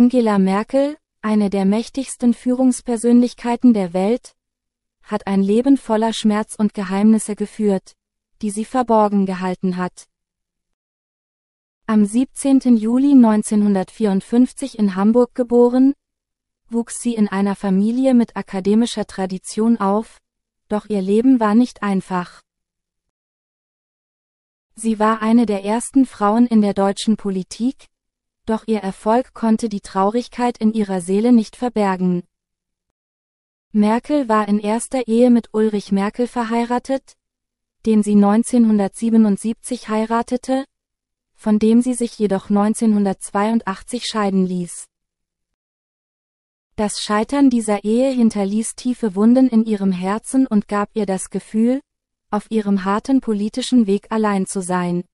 Angela Merkel, eine der mächtigsten Führungspersönlichkeiten der Welt, hat ein Leben voller Schmerz und Geheimnisse geführt, die sie verborgen gehalten hat. Am 17. Juli 1954 in Hamburg geboren, wuchs sie in einer Familie mit akademischer Tradition auf, doch ihr Leben war nicht einfach. Sie war eine der ersten Frauen in der deutschen Politik, doch ihr Erfolg konnte die Traurigkeit in ihrer Seele nicht verbergen. Merkel war in erster Ehe mit Ulrich Merkel verheiratet, den sie 1977 heiratete, von dem sie sich jedoch 1982 scheiden ließ. Das Scheitern dieser Ehe hinterließ tiefe Wunden in ihrem Herzen und gab ihr das Gefühl, auf ihrem harten politischen Weg allein zu sein.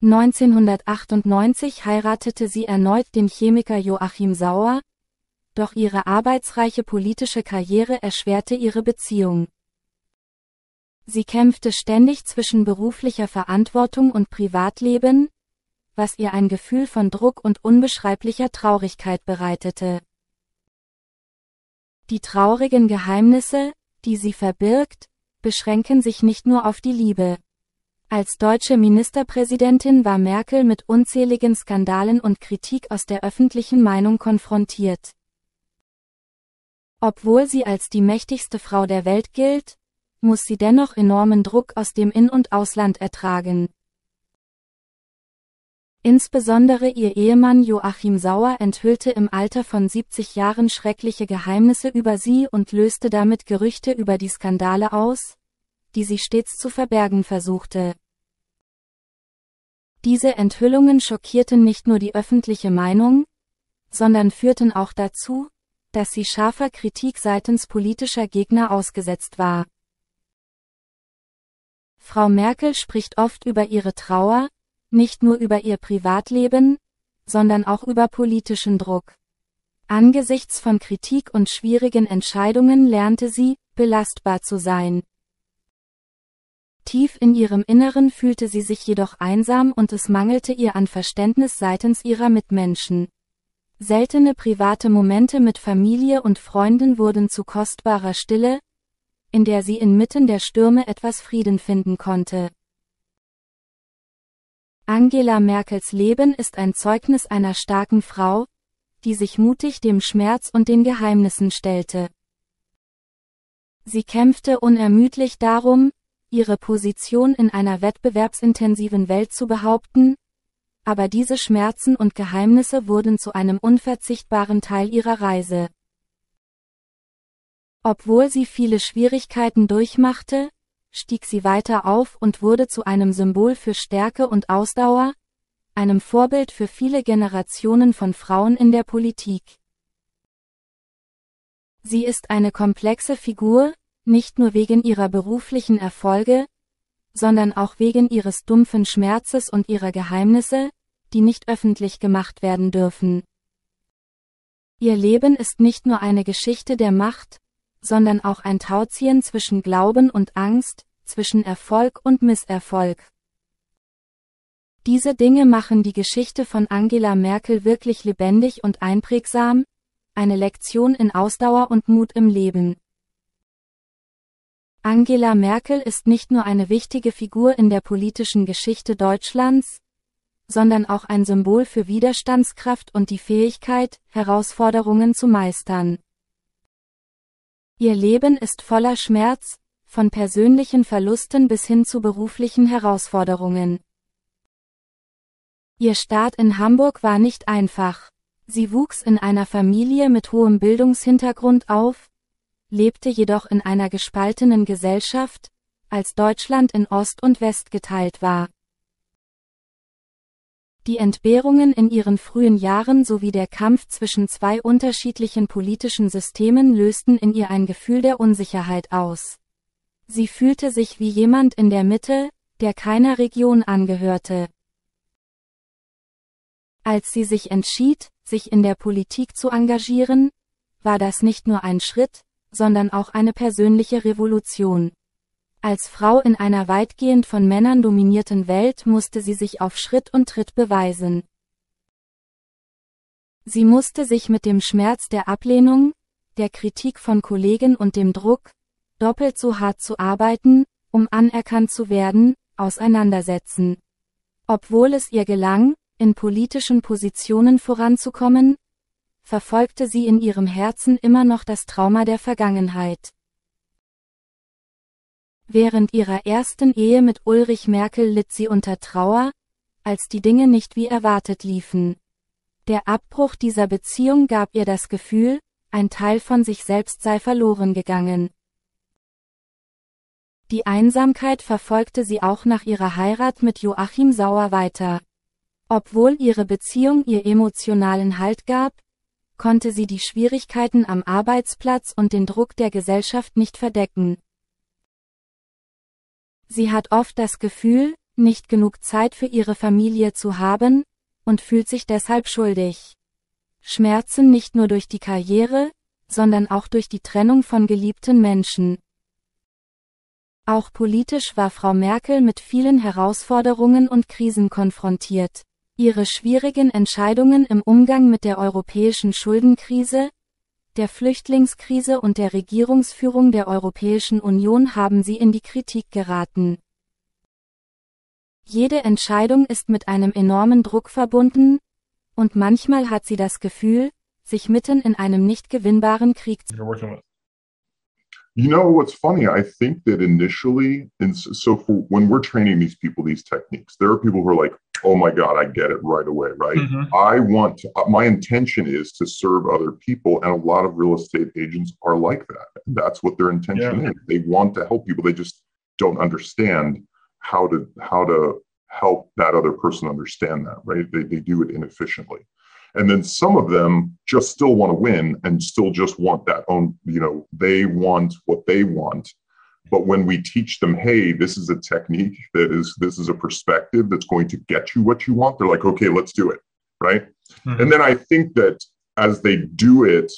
1998 heiratete sie erneut den Chemiker Joachim Sauer, doch ihre arbeitsreiche politische Karriere erschwerte ihre Beziehung. Sie kämpfte ständig zwischen beruflicher Verantwortung und Privatleben, was ihr ein Gefühl von Druck und unbeschreiblicher Traurigkeit bereitete. Die traurigen Geheimnisse, die sie verbirgt, beschränken sich nicht nur auf die Liebe. Als deutsche Ministerpräsidentin war Merkel mit unzähligen Skandalen und Kritik aus der öffentlichen Meinung konfrontiert. Obwohl sie als die mächtigste Frau der Welt gilt, muss sie dennoch enormen Druck aus dem In- und Ausland ertragen. Insbesondere ihr Ehemann Joachim Sauer enthüllte im Alter von 70 Jahren schreckliche Geheimnisse über sie und löste damit Gerüchte über die Skandale aus, die sie stets zu verbergen versuchte. Diese Enthüllungen schockierten nicht nur die öffentliche Meinung, sondern führten auch dazu, dass sie scharfer Kritik seitens politischer Gegner ausgesetzt war. Frau Merkel spricht oft über ihre Trauer, nicht nur über ihr Privatleben, sondern auch über politischen Druck. Angesichts von Kritik und schwierigen Entscheidungen lernte sie, belastbar zu sein. Tief in ihrem Inneren fühlte sie sich jedoch einsam und es mangelte ihr an Verständnis seitens ihrer Mitmenschen. Seltene private Momente mit Familie und Freunden wurden zu kostbarer Stille, in der sie inmitten der Stürme etwas Frieden finden konnte. Angela Merkels Leben ist ein Zeugnis einer starken Frau, die sich mutig dem Schmerz und den Geheimnissen stellte. Sie kämpfte unermüdlich darum, ihre Position in einer wettbewerbsintensiven Welt zu behaupten, aber diese Schmerzen und Geheimnisse wurden zu einem unverzichtbaren Teil ihrer Reise. Obwohl sie viele Schwierigkeiten durchmachte, stieg sie weiter auf und wurde zu einem Symbol für Stärke und Ausdauer, einem Vorbild für viele Generationen von Frauen in der Politik. Sie ist eine komplexe Figur, nicht nur wegen ihrer beruflichen Erfolge, sondern auch wegen ihres dumpfen Schmerzes und ihrer Geheimnisse, die nicht öffentlich gemacht werden dürfen. Ihr Leben ist nicht nur eine Geschichte der Macht, sondern auch ein Tauziehen zwischen Glauben und Angst, zwischen Erfolg und Misserfolg. Diese Dinge machen die Geschichte von Angela Merkel wirklich lebendig und einprägsam, eine Lektion in Ausdauer und Mut im Leben. Angela Merkel ist nicht nur eine wichtige Figur in der politischen Geschichte Deutschlands, sondern auch ein Symbol für Widerstandskraft und die Fähigkeit, Herausforderungen zu meistern. Ihr Leben ist voller Schmerz, von persönlichen Verlusten bis hin zu beruflichen Herausforderungen. Ihr Start in Hamburg war nicht einfach. Sie wuchs in einer Familie mit hohem Bildungshintergrund auf, lebte jedoch in einer gespaltenen Gesellschaft, als Deutschland in Ost und West geteilt war. Die Entbehrungen in ihren frühen Jahren sowie der Kampf zwischen zwei unterschiedlichen politischen Systemen lösten in ihr ein Gefühl der Unsicherheit aus. Sie fühlte sich wie jemand in der Mitte, der keiner Region angehörte. Als sie sich entschied, sich in der Politik zu engagieren, war das nicht nur ein Schritt, sondern auch eine persönliche Revolution. Als Frau in einer weitgehend von Männern dominierten Welt musste sie sich auf Schritt und Tritt beweisen. Sie musste sich mit dem Schmerz der Ablehnung, der Kritik von Kollegen und dem Druck, doppelt so hart zu arbeiten, um anerkannt zu werden, auseinandersetzen. Obwohl es ihr gelang, in politischen Positionen voranzukommen, verfolgte sie in ihrem Herzen immer noch das Trauma der Vergangenheit. Während ihrer ersten Ehe mit Ulrich Merkel litt sie unter Trauer, als die Dinge nicht wie erwartet liefen. Der Abbruch dieser Beziehung gab ihr das Gefühl, ein Teil von sich selbst sei verloren gegangen. Die Einsamkeit verfolgte sie auch nach ihrer Heirat mit Joachim Sauer weiter. Obwohl ihre Beziehung ihr emotionalen Halt gab, konnte sie die Schwierigkeiten am Arbeitsplatz und den Druck der Gesellschaft nicht verdecken. Sie hat oft das Gefühl, nicht genug Zeit für ihre Familie zu haben, und fühlt sich deshalb schuldig. Schmerzen nicht nur durch die Karriere, sondern auch durch die Trennung von geliebten Menschen. Auch politisch war Frau Merkel mit vielen Herausforderungen und Krisen konfrontiert. Ihre schwierigen Entscheidungen im Umgang mit der europäischen Schuldenkrise, der Flüchtlingskrise und der Regierungsführung der Europäischen Union haben sie in die Kritik geraten. Jede Entscheidung ist mit einem enormen Druck verbunden, und manchmal hat sie das Gefühl, sich mitten in einem nicht gewinnbaren Krieg zu befinden. You know, what's funny, I think that initially, and so for when we're training these people, these techniques, there are people who are like, oh my God, I get it right away, right? Mm-hmm. I want to, my intention is to serve other people. And a lot of real estate agents are like that. That's what their intention is. They want to help people. They just don't understand how to help that other person understand that, right? They do it inefficiently. And then some of them just still want to win and still just want that own, you know, they want what they want. But when we teach them, hey, this is a technique that is, this is a perspective that's going to get you what you want. They're like, okay, let's do it. Right. Mm-hmm. And then I think that as they do it,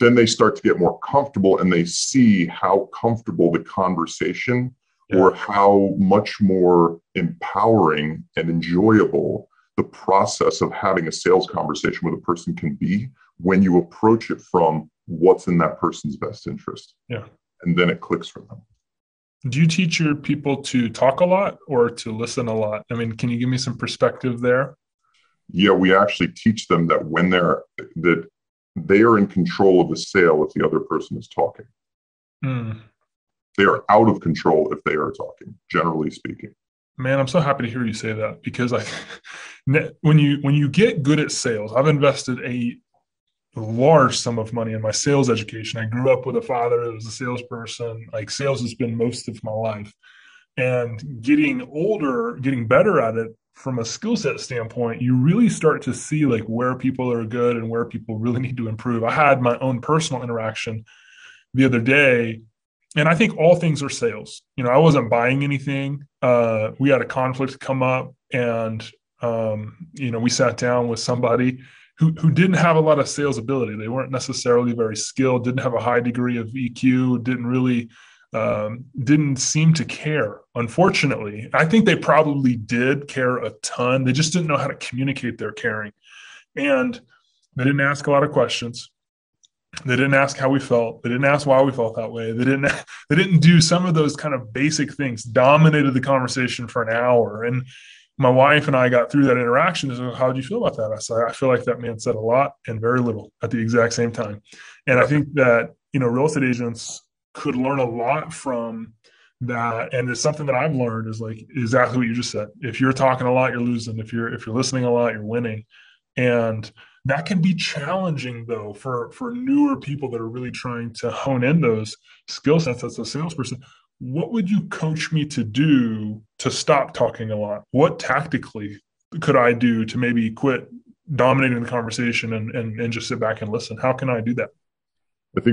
then they start to get more comfortable and they see how comfortable the conversation or how much more empowering and enjoyable the process of having a sales conversation with a person can be when you approach it from what's in that person's best interest. Yeah. And then it clicks for them. Do you teach your people to talk a lot or to listen a lot? I mean, can you give me some perspective there? Yeah, we actually teach them that when they are in control of the sale if the other person is talking. Mm. They are out of control if they are talking, generally speaking. Man, I'm so happy to hear you say that, because when you get good at sales, I've invested a large sum of money in my sales education. I grew up with a father that was a salesperson. Like, sales has been most of my life, and getting older, getting better at it from a skill set standpoint, you really start to see like where people are good and where people really need to improve. I had my own personal interaction the other day. And I think all things are sales. You know, I wasn't buying anything. We had a conflict come up, and, you know, we sat down with somebody who didn't have a lot of sales ability. They weren't necessarily very skilled, didn't have a high degree of EQ, didn't seem to care, unfortunately. I think they probably did care a ton. They just didn't know how to communicate their caring. And they didn't ask a lot of questions. They didn't ask how we felt. They didn't ask why we felt that way. They didn't do some of those kind of basic things. Dominated the conversation for an hour. And my wife and I got through that interaction. She said, how did you feel about that? I said, I feel like that man said a lot and very little at the exact same time. And I think that, you know, real estate agents could learn a lot from that. And it's something that I've learned is like exactly what you just said. If you're talking a lot, you're losing. If you're listening a lot, you're winning. And that can be challenging, though, for newer people that are really trying to hone in those skill sets as a salesperson. What would you coach me to do to stop talking a lot? What tactically could I do to maybe quit dominating the conversation and just sit back and listen? How can I do that? I think